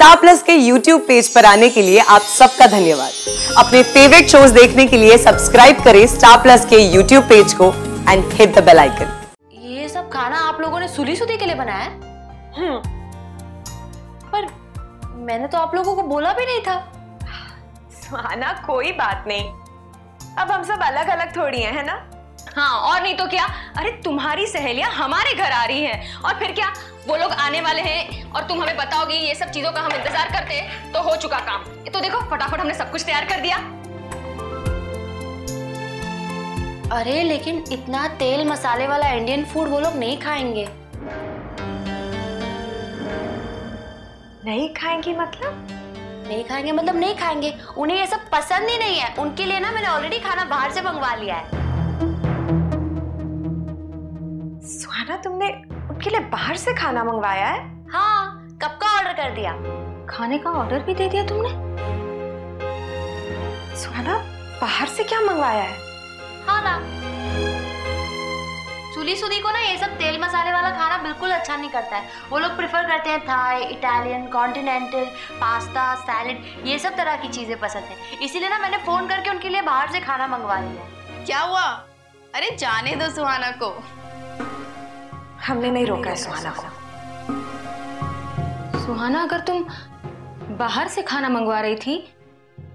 Star Plus के YouTube page पर आने के लिए आप सबका धन्यवाद। अपने फेवरेट शोज देखने के लिए सब्सक्राइब करें स्टार प्लस के YouTube पेज को and hit the bell icon. ये सब खाना आप लोगों ने सुली सुदी के लिए बनाया है? पर मैंने तो आप लोगों को बोला भी नहीं था। सुहाना कोई बात नहीं, अब हम सब अलग अलग थोड़ी हैं, है ना? हाँ, और नहीं तो क्या। अरे तुम्हारी सहेलियां हमारे घर आ रही हैं और फिर क्या, वो लोग आने वाले हैं और तुम हमें बताओगी। ये सब चीजों का हम इंतजार करते हैं तो हो चुका काम। ये तो देखो फटाफट हमने सब कुछ तैयार कर दिया। अरे लेकिन इतना तेल मसाले वाला इंडियन फूड वो लोग नहीं खाएंगे। नहीं खाएंगे मतलब? नहीं खाएंगे मतलब नहीं खाएंगे, उन्हें ये सब पसंद ही नहीं है। उनके लिए ना मैंने ऑलरेडी खाना बाहर से मंगवा लिया है। सुहाना तुमने उनके लिए बाहर से खाना मंगवाया है? हाँ, कब का ऑर्डर कर दिया। खाने का ऑर्डर भी दे दिया तुमने? सुहाना बाहर से क्या मंगवाया है? हाँ ना, सुली सुदी को ना ये सब तेल मसाले वाला खाना बिल्कुल अच्छा नहीं करता है। वो लोग प्रेफर करते हैं Thai, Italian, continental, pasta, salad, ये सब तरह की चीजें पसंद है। इसीलिए ना मैंने फोन करके उनके लिए बाहर से खाना मंगवा लिया। क्या हुआ? अरे जाने दो सुहाना को, हमने नहीं रोका है सुहाना को। सुहाना अगर तुम बाहर से खाना मंगवा रही थी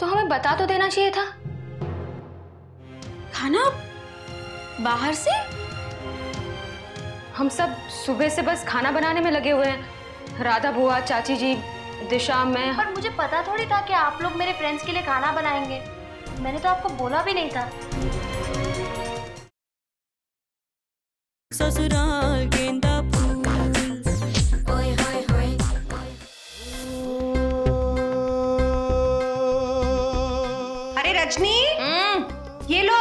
तो हमें बता तो देना चाहिए था। खाना बाहर से? हम सब सुबह से बस खाना बनाने में लगे हुए हैं, राधा बुआ, चाची जी, दिशा, मैं। पर मुझे पता थोड़ी था कि आप लोग मेरे फ्रेंड्स के लिए खाना बनाएंगे। मैंने तो आपको बोला भी नहीं था। ससुराल गेंदा फूल, ओए होए होए। अरे रजनी, ये लो।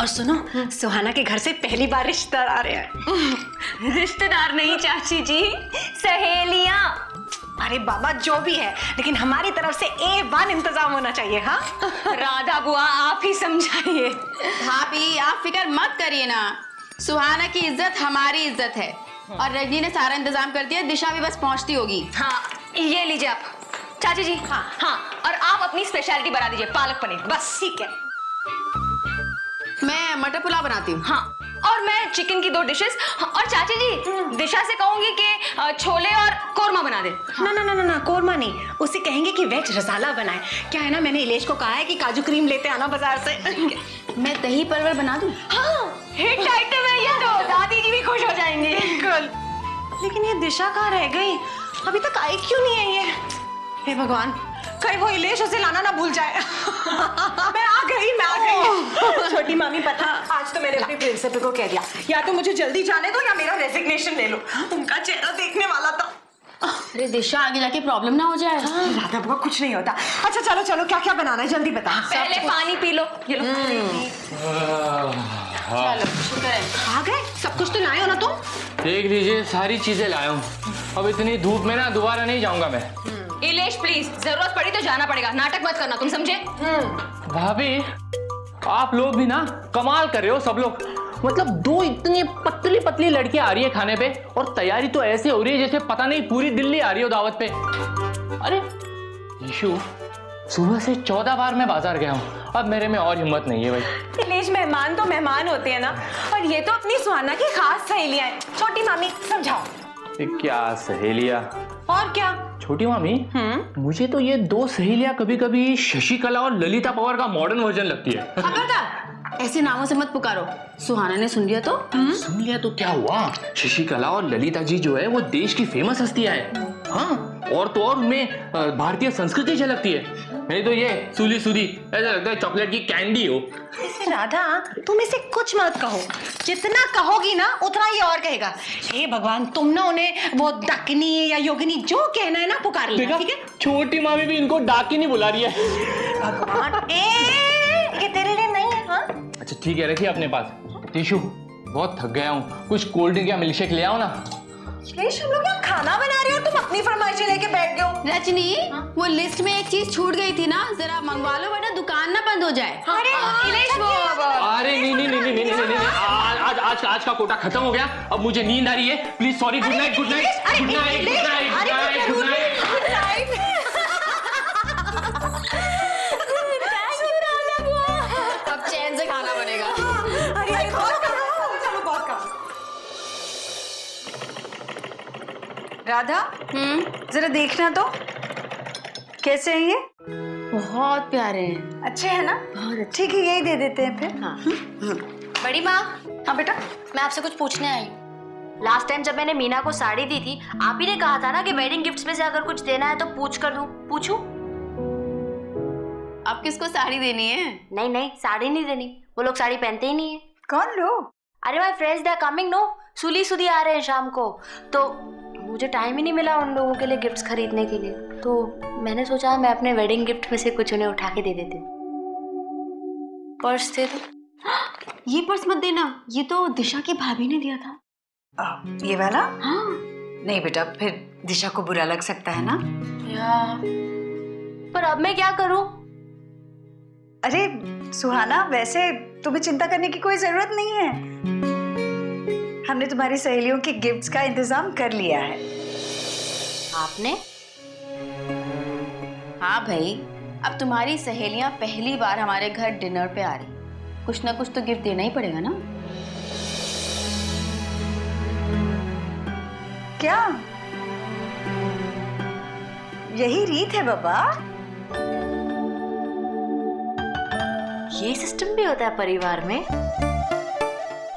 और सुनो, सुहाना के घर से पहली बार रिश्तेदार आ रहे हैं। रिश्तेदार नहीं चाची जी, सहेलियां। अरे बाबा जो भी है, लेकिन हमारी तरफ से A1 इंतजाम होना चाहिए। हाँ राधा बुआ आप ही समझाइए। भाभी आप फिक्र मत करिए ना, सुहाना की इज्जत हमारी इज्जत है। और रजनी ने सारा इंतजाम कर दिया, दिशा भी बस पहुंचती होगी। हाँ ये लीजिए आप चाची जी। हाँ हाँ, और आप अपनी स्पेशलिटी बना दीजिए, पालक पनीर। बस ठीक है, मैं मटर पुलाव बनाती हूँ। हाँ, और मैं चिकन की 2 डिशेस। और चाची जी दिशा से कहूंगी कि छोले और कोरमा बना दे। हाँ। ना ना ना ना, कोरमा नहीं, उसे कहेंगे कि वेज रसाला बनाए। क्या है ना, मैंने इलेश को कहा है कि काजू क्रीम लेते आना बाजार से। मैं दही परवर बना दूं। हाँ, हिट आइटम है ये तो, दादी जी भी खुश हो जाएंगी। लेकिन ये दिशा कहाँ रह गई, अभी तक आई क्यों नहीं है ये? हे भगवान, कहीं वो इलेश उसे लाना ना भूल जाए। मैं आ गई। छोटी मामी पता, आज तो मैंने अपनी प्रिंसिपल को कह दिया, या तो मुझे जल्दी जाने दो या मेरा रेजिग्नेशन ले लो। उनका चेहरा देखने वाला था। अरे दिशा, आगे जाके प्रॉब्लम ना हो जाए। राधा बुआ कुछ नहीं होता। अच्छा चलो चलो, क्या क्या बनाना है जल्दी बता। पहले पानी पी लो। ये लो। चलो शुक्र है आ गए, सब कुछ तो लाए हो ना तुम? देख लीजिए सारी चीजें लाया हूँ। अब इतनी धूप में ना दोबारा नहीं जाऊंगा मैं। इलेश प्लीज, जरूरत पड़ी तो जाना पड़ेगा, नाटक मत करना तुम, समझे? भाभी आप लोग भी ना कमाल कर रहे हो सब लोग। मतलब 2 इतनी पतली पतली लड़कियां आ रही है खाने पे, और तैयारी तो ऐसे हो रही है जैसे पता नहीं पूरी दिल्ली आ रही हो दावत पे। अरे यीशु, सुबह से 14 बार मैं बाजार गया हूँ, अब मेरे में और हिम्मत नहीं है भाई। इलेश, मेहमान तो मेहमान होते हैं ना, और ये तो अपनी सुहाना की खास सहेलियां हैं। छोटी मामी समझाओ। क्या सहेलियां और क्या? छोटी मामी, मुझे तो ये 2 सहेलियां कभी कभी शशिकला और ललिता पवार का मॉडर्न वर्जन लगती है। ऐसे नामों से मत पुकारो, सुहाना ने सुन लिया तो। सुन लिया तो क्या हुआ, शशिकला और ललिता जी जो है वो देश की फेमस हस्तियां हैं। हाँ, और तो और उनमें भारतीय संस्कृति झलकती है। नहीं तो ये सुली सुदी ऐसा लगता है चॉकलेट की कैंडी हो। राधा तुम इसे कुछ मत कहो, जितना कहोगी ना उतना ये और कहेगा। हे भगवान, तुम ना उन्हें वो डाकिनी या योगिनी जो कहना है ना पुकार लेना, ठीक है? छोटी मामी भी इनको डाकिनी बुला रही है। भगवान, ये तेरे लिए नहीं है। हाँ अच्छा ठीक है, रखिए अपने पास। टिशू, बहुत थक गया हूँ, कुछ कोल्ड ड्रिंक या मिल्कशेक ले आओ ना। हम लोग यहाँ खाना बना रहे हो, तुम अपनी फरमाइशें लेके बैठ गए। रजनी वो लिस्ट में एक चीज छूट गई थी ना, जरा मंगवा लो वरना दुकान ना बंद हो जाए। अरे नहीं आज का कोटा खत्म हो गया, अब मुझे नींद आ रही है, please sorry, good night good night good night good night good night. Radha जरा देखना तो कैसे हैं ये? बहुत प्यारे हैं। अच्छे हैं ना? बहुत। ठीक है यही दे देते हैं फिर। हाँ। बड़ी माँ। हाँ बेटा। मैं आपसे कुछ पूछने आई। लास्ट टाइम जब मैंने मीना को साड़ी दी थी, आप ही ने कहा था ना कि वेडिंग गिफ्ट्स में से अगर कुछ देना है तो पूछ कर दूं। पूछूं? आप किसको साड़ी देनी है? नहीं नहीं साड़ी नहीं देनी, वो लोग साड़ी पहनते ही नहीं है। कौन लोग? अरे my friends they are coming no, सुली सुदी आ रहे हैं शाम को, तो मुझे टाइम ही नहीं मिला उन लोगों के लिए गिफ्ट्स खरीदने के लिए, तो मैंने सोचा मैं अपने वेडिंग गिफ्ट में से कुछ उन्हें उठा के दे देती हूँ। पर्स दे दो। ये पर्स मत देना, ये तो दिशा की भाभी ने दिया था। ये वाला? हाँ। नहीं बेटा फिर दिशा को बुरा लग सकता है ना। या। पर अब मैं क्या करूँ? अरे सुहाना वैसे तुम्हें चिंता करने की कोई जरूरत नहीं है, हमने तुम्हारी सहेलियों के गिफ्ट्स का इंतजाम कर लिया है। आपने? हाँ भाई, अब तुम्हारी सहेलियां पहली बार हमारे घर डिनर पे आ रही, कुछ ना कुछ तो गिफ्ट देना ही पड़ेगा ना। क्या यही रीत है बाबा? ये सिस्टम भी होता है परिवार में।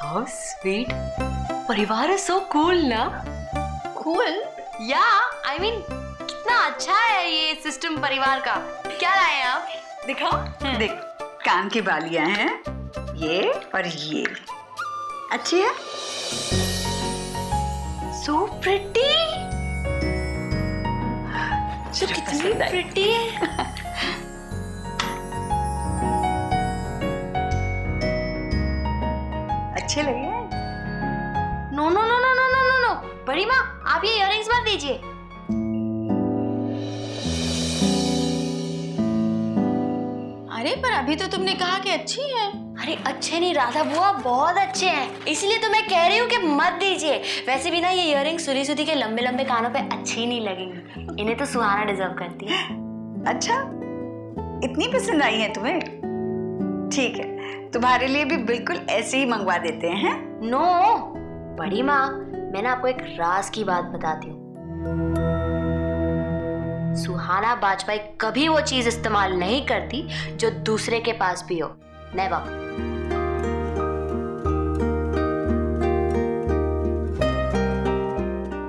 How sweet. परिवार इज सो कूल ना। कूल या आई मीन कितना अच्छा है ये सिस्टम परिवार का। क्या लाए आप? दिखाओ। देख कान की बालियां हैं ये और ये, अच्छी है। So pretty. तो कितनी प्रिटी है। अच्छे लगे हैं। No no no no no no no no बड़ी माँ आप ये इयररिंग्स मत दीजिए। अरे पर अभी तो तुमने कहा कि अच्छी हैं। अरे अच्छे नहीं राधा बुआ, बहुत अच्छे हैं, इसलिए तो मैं कह रही हूँ कि मत दीजिए। वैसे भी ना ये इयररिंग्स सुली सुदी के लंबे लंबे कानों पे अच्छी नहीं लगेंगी, इन्हें तो सुहाना डिजर्व करती है। अच्छा इतनी पसंद आई है तुम्हें, ठीक है तुम्हारे लिए भी बिल्कुल ऐसे ही मंगवा देते हैं। नो बड़ी माँ मैं ना आपको एक राज की बात बताती हूँ, सुहाना बाजपाई कभी वो चीज इस्तेमाल नहीं करती जो दूसरे के पास भी हो। नेवर।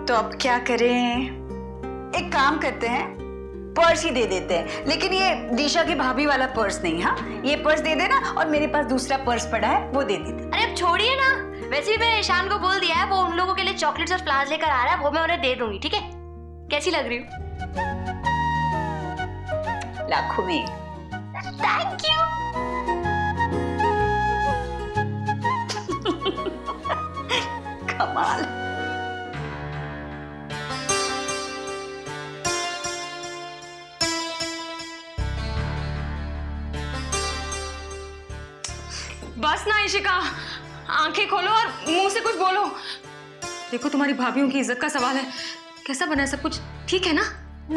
तो अब क्या करें? एक काम करते हैं पर्स ही दे देते हैं, लेकिन ये दिशा की भाभी वाला पर्स नहीं। हाँ ये पर्स दे देना और मेरे पास दूसरा पर्स पड़ा है वो दे देते। अरे अब छोड़िए ना, वैसे भी मैंने ईशान को बोल दिया है, वो उन लोगों के लिए चॉकलेट्स और फ्लावर्स लेकर आ रहा है, वो मैं उन्हें दे दूंगी। ठीक है कैसी लग रही हूँ? लाखों में। Thank you. कमाल। बस ना इशिका, आंखें खोलो और मुंह से कुछ बोलो। देखो तुम्हारी भाभियों की इज्जत का सवाल है, कैसा बना सब कुछ? ठीक है ना?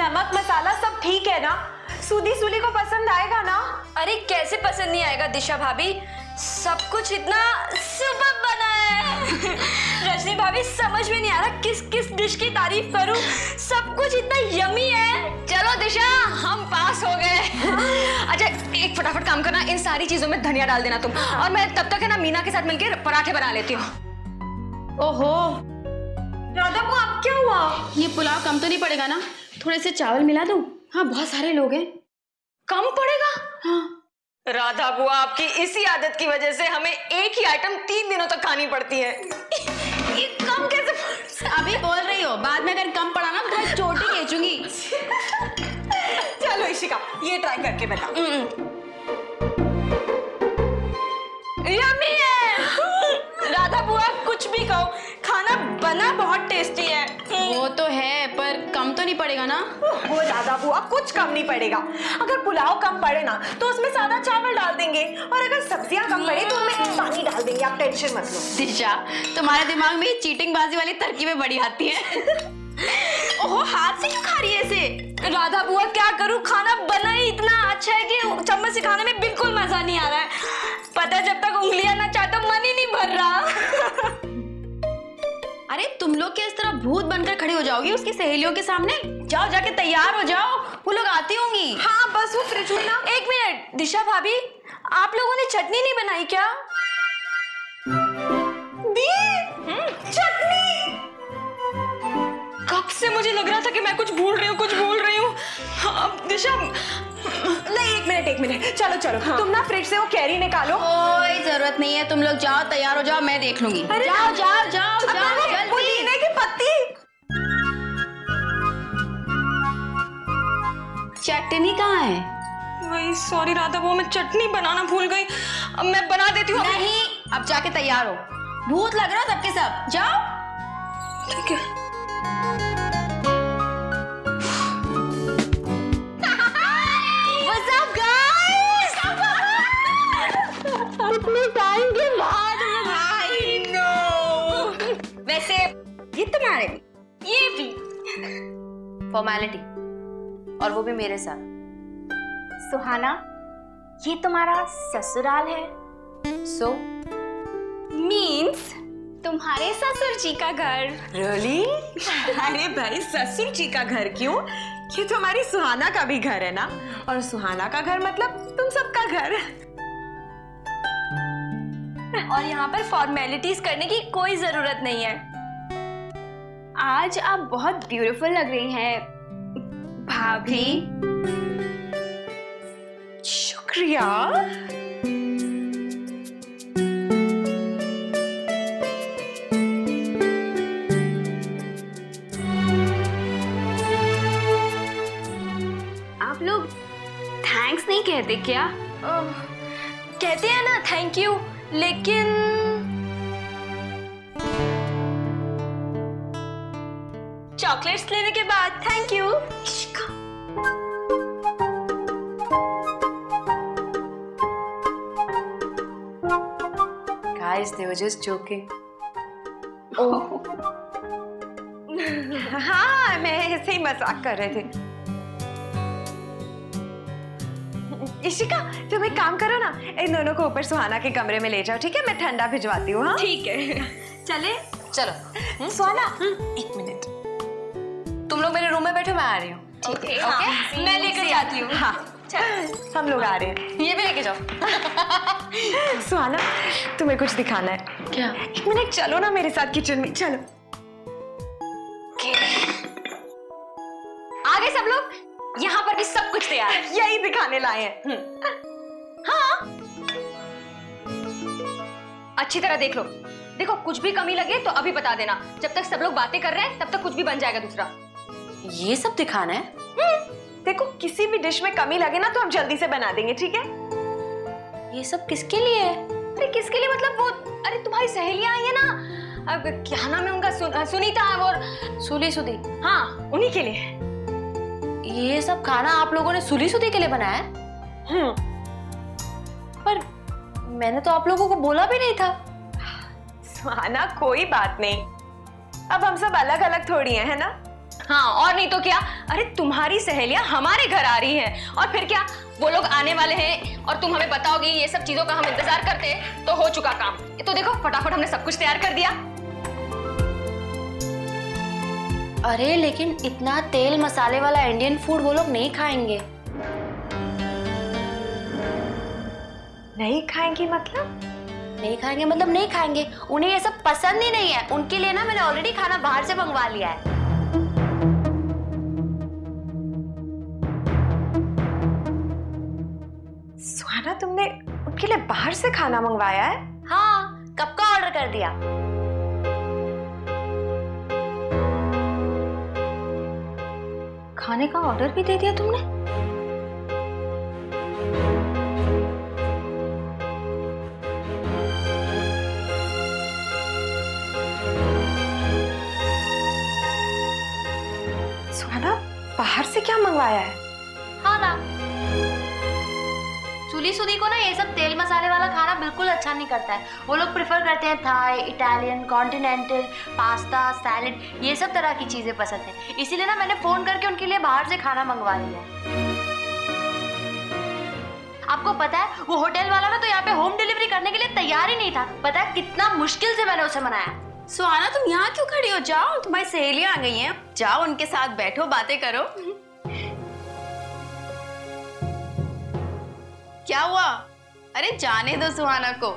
नमक मसाला सब ठीक है ना? सुदी सुली को पसंद आएगा ना? अरे कैसे पसंद नहीं आएगा दिशा भाभी, सब कुछ इतना सुपर बना है। रजनी भाभी समझ में नहीं आ रहा किस किस डिश की तारीफ करूं, सब कुछ इतना यमी है। चलो दिशा हम पास हो गए। अच्छा एक फटाफट काम करना, इन सारी चीजों में धनिया डाल देना तुम, और मैं तब तक है ना मीना के साथ मिलकर पराठे बना लेती हूँ। ओहो राधा को अब क्या हुआ? ये पुलाव कम तो नहीं पड़ेगा ना, थोड़े से चावल मिला दूं? हाँ बहुत सारे लोग हैं। कम पड़ेगा? हाँ। राधा बुआ आपकी इसी आदत की वजह से हमें एक ही आइटम 3 दिनों तक खानी पड़ती है। ये कम कैसे? अभी बोल रही हो, बाद में अगर कम पड़ा ना तो चोटी खींचूंगी। चलो इशिका ये ट्राई करके बताओ। यम्मी है। राधा बुआ कुछ भी कहो, खाना पर बना बहुत टेस्टी है। वो तो है, पर कम तो नहीं पड़ेगा ना? वो राधा बुआ कुछ कम नहीं पड़ेगा। अगर पुलाव कम पड़े ना तो उसमें सादा चावल डाल देंगे, और अगर सब्जियां कम पड़े तो उनमें पानी डाल देंगे। आप टेंशन मत लो। दिशा, तुम्हारे दिमाग में चीटिंग बाजी वाली तरकीबें बड़ी आती है। ओह, हाथ से क्यों खा रही है ऐसे? राधा बुआ क्या करूं, खाना बना ही इतना अच्छा है कि चम्मच से खाने में बिल्कुल मजा नहीं आ रहा है। पता है, जब तक उंगलियां ना चाटो मन ही नहीं भर रहा। अरे तुम लोग क्या इस तरह भूत बनकर खड़े हो जाओगे उसकी सहेलियों के सामने? जाओ, जाके तैयार हो जाओ, वो लोग आती होंगी। हाँ, बस वो फ्रिज में ना। एक मिनट दिशा भाभी, आप लोगों ने चटनी नहीं बनाई क्या? से मुझे लग रहा था कि मैं कुछ भूल रही हूँ। अब दिशा नहीं, एक मिनट चलो चलो। हाँ। तुम ना फ्रिज से वो कैरी निकालो। कोई जरूरत नहीं है, तुम लोग जाओ, तैयार हो जाओ, मैं देख लूंगी। जाओ, जाओ जाओ जाओ जाओ जल्दी। पुदीने की पत्ती, चटनी कहाँ है? वही, सॉरी राधा, वो मैं चटनी बनाना भूल गई। अब मैं बना देती हूँ। नहीं, अब जाके तैयार हो, भूत लग रहा सबके सब। जाओ। ठीक है। वैसे ये तुम्हारे भी, ये भी फॉर्मेलिटी, और वो भी मेरे साथ। सुहाना, ये तुम्हारा ससुराल है। सो मींस तुम्हारे ससुर जी का घर। रियली? अरे भाई, ससुर जी का घर क्यों? ये तुम्हारी सुहाना का भी घर है ना, और सुहाना का घर मतलब तुम सबका घर। और यहाँ पर फॉर्मेलिटीज करने की कोई जरूरत नहीं है। आज आप बहुत ब्यूटीफुल लग रही हैं भाभी। शुक्रिया। आप लोग थैंक्स नहीं कहते क्या? कहते हैं ना, थैंक यू, लेकिन चॉकलेट्स लेने के बाद थैंक यू। इश्का, guys they were just joking. हाँ, मैं ऐसे ही मजाक कर रहे थे। इशिका, तुम एक काम करो ना, इन दोनों को ऊपर सुहाना के कमरे में ले जाओ। ठीक है, मैं ठंडा भिजवाती हूँ। ठीक है, चले चलो। सुहाना, एक मिनट, तुम लोग मेरे रूम में बैठो, मैं आ रही हूँ। ठीक है, ओके, मैं लेकर जाती हूँ। हाँ, हम लोग आ रहे हैं। ये भी लेके जाओ। सुहाना, तुम्हें कुछ दिखाना है क्या? एक मिनट, चलो ना मेरे साथ किचन में, चलो। आ गए सब लोग? यहाँ पर भी सब कुछ तैयार है। यही दिखाने लाए हैं। हाँ, अच्छी तरह देख लो। देखो, कुछ भी कमी लगे तो अभी बता देना। जब तक सब लोग बातें कर रहे हैं तब तक कुछ भी बन जाएगा दूसरा। ये सब दिखाना है? देखो, किसी भी डिश में कमी लगे ना तो हम जल्दी से बना देंगे। ठीक है? ये सब किसके लिए है? अरे किसके लिए मतलब वो, अरे तुम्हारी सहेलियां आई है ना, अब क्या नाम है उनका, सुनीता और सुली सुदी। हाँ, उन्हीं के लिए ये सब खाना आप लोगों ने सुली सुदी के लिए बनाया है? पर मैंने तो आप लोगों को बोला भी नहीं था। सुहाना, कोई बात नहीं, अब हम सब अलग अलग थोड़ी हैं, है ना? हाँ, और नहीं तो क्या। अरे तुम्हारी सहेलियां हमारे घर आ रही हैं, और फिर क्या, वो लोग आने वाले हैं और तुम हमें बताओगी। ये सब चीजों का हम इंतजार करते हैं, तो हो चुका काम। तो देखो, फटाफट हमने सब कुछ तैयार कर दिया। अरे लेकिन इतना तेल मसाले वाला इंडियन फूड वो लोग नहीं खाएंगे। नहीं खाएंगे मतलब? नहीं खाएंगे। उन्हें ये सब पसंद ही नहीं है। उनके लिए ना मैंने ऑलरेडी खाना बाहर से मंगवा लिया है। सुहाना, तुमने उनके लिए बाहर से खाना मंगवाया है? हाँ, कब का ऑर्डर कर दिया। खाने का ऑर्डर भी दे दिया तुमने? सुहाना बाहर से क्या मंगवाया है? हाँ ना, सुली सुदी को ना ये सब तेल मसाले वाला खाना बिल्कुल अच्छा नहीं करता है। वो लोग प्रेफर करते हैं Thai, Italian, continental, pasta, salad, ये सब तरह की चीजें पसंद है। इसीलिए ना मैंने फोन करके उनके लिए बाहर से खाना मंगवा लिया। आपको पता है वो होटल वाला ना तो यहाँ पे होम डिलीवरी करने के लिए तैयार ही नहीं था। पता है कितना मुश्किल से मैंने उसे मनाया। सुहाना तुम यहाँ क्यों खड़ी हो? जाओ, तुम्हारी सहेलियां आ गई हैं, जाओ उनके साथ बैठो, बातें करो। क्या हुआ? अरे जाने दो सुहाना को।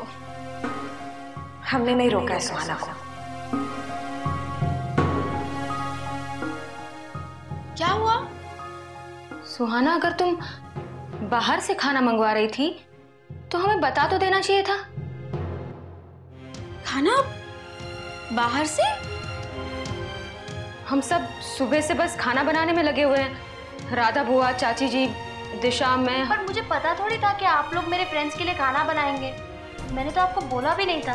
हमने नहीं रोका है सुहाना को। क्या हुआ सुहाना? अगर तुम बाहर से खाना मंगवा रही थी तो हमें बता तो देना चाहिए था। खाना बाहर से? हम सब सुबह से बस खाना बनाने में लगे हुए हैं, राधा बुआ, चाची जी, दिशा, मैं। पर मुझे पता थोड़ी था कि आप लोग मेरे फ्रेंड्स के लिए खाना बनाएंगे। मैंने तो आपको बोला भी नहीं था।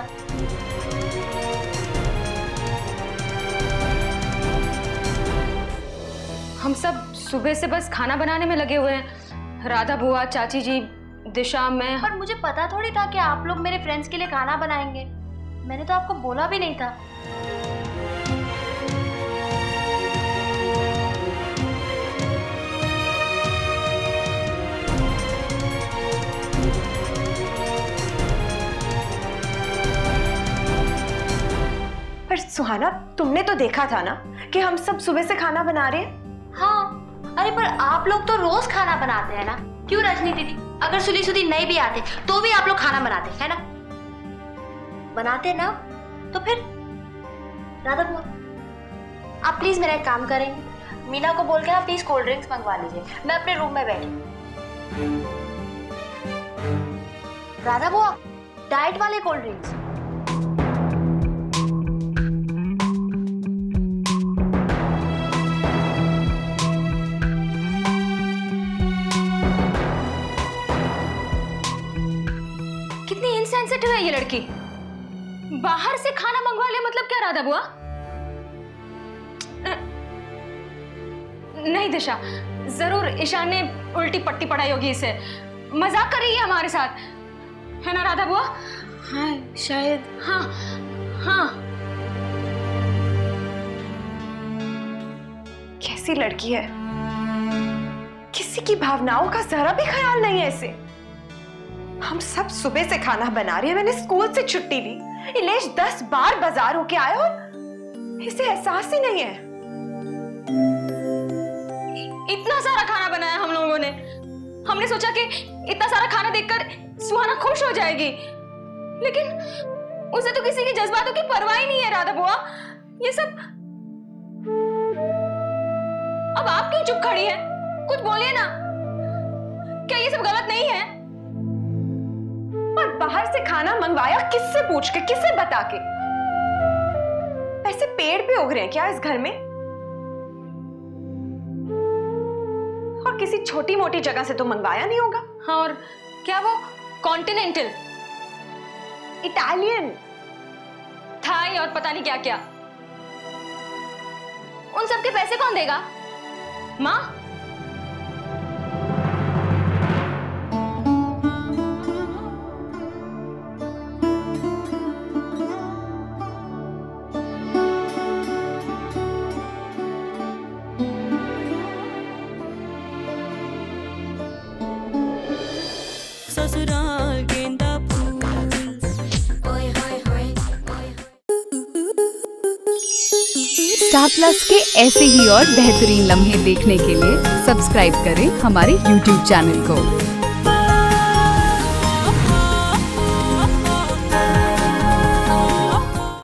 हम सब सुबह से बस खाना बनाने में लगे हुए हैं, राधा बुआ, चाची जी, दिशा, मैं। पर मुझे पता थोड़ी था कि आप लोग मेरे फ्रेंड्स के लिए खाना बनाएंगे। मैंने तो आपको बोला भी नहीं था। पर सुहाना तुमने तो देखा था ना कि हम सब सुबह से खाना बना रहे हैं। हाँ, अरे पर आप लोग तो रोज खाना बनाते हैं ना। क्यों रजनी दीदी, अगर सुली सुदी नहीं भी आते तो भी आप लोग खाना बनाते हैं ना? बनाते ना तो फिर राधा बुआ आप प्लीज मेरा एक काम करेंगे, मीना को बोल के आप प्लीज कोल्ड ड्रिंक्स मंगवा लीजिए, मैं अपने रूम में बैठी। राधा बुआ डाइट वाले कोल्ड ड्रिंक्स। कितनी इनसेंसिटिव है ये लड़की। बाहर से खाना मंगवा ले मतलब क्या राधा बुआ? नहीं दिशा, जरूर ईशान ने उल्टी पट्टी पढ़ाई होगी इसे, मजाक कर रही है हमारे साथ, है ना राधा बुआ? हाँ शायद, हाँ हाँ। कैसी लड़की है, किसी की भावनाओं का जरा भी ख्याल नहीं है इसे। हम सब सुबह से खाना बना रहे हैं, मैंने स्कूल से छुट्टी ली, इलेश 10 बार बाजार होके आया और इसे एहसास ही नहीं है। इतना सारा खाना बनाया हम लोगों ने, हमने सोचा कि इतना सारा खाना देखकर सुहाना खुश हो जाएगी, लेकिन उसे तो किसी के जज्बातों की परवाह ही नहीं है। राधा बुआ ये सब अब आप क्यों चुप खड़ी है? कुछ बोलिए ना, क्या ये सब गलत नहीं है? बाहर से खाना मंगवाया किससे पूछ के, किससे बता के? पैसे पेड़ पे उग रहे हैं क्या इस घर में? और किसी छोटी मोटी जगह से तो मंगवाया नहीं होगा। हाँ और क्या, वो कॉन्टिनेंटल, इटालियन, थाई और पता नहीं क्या क्या, उन सब के पैसे कौन देगा? माँ स्टार प्लस के ऐसे ही और बेहतरीन लम्हे देखने के लिए सब्सक्राइब करें हमारे YouTube चैनल को।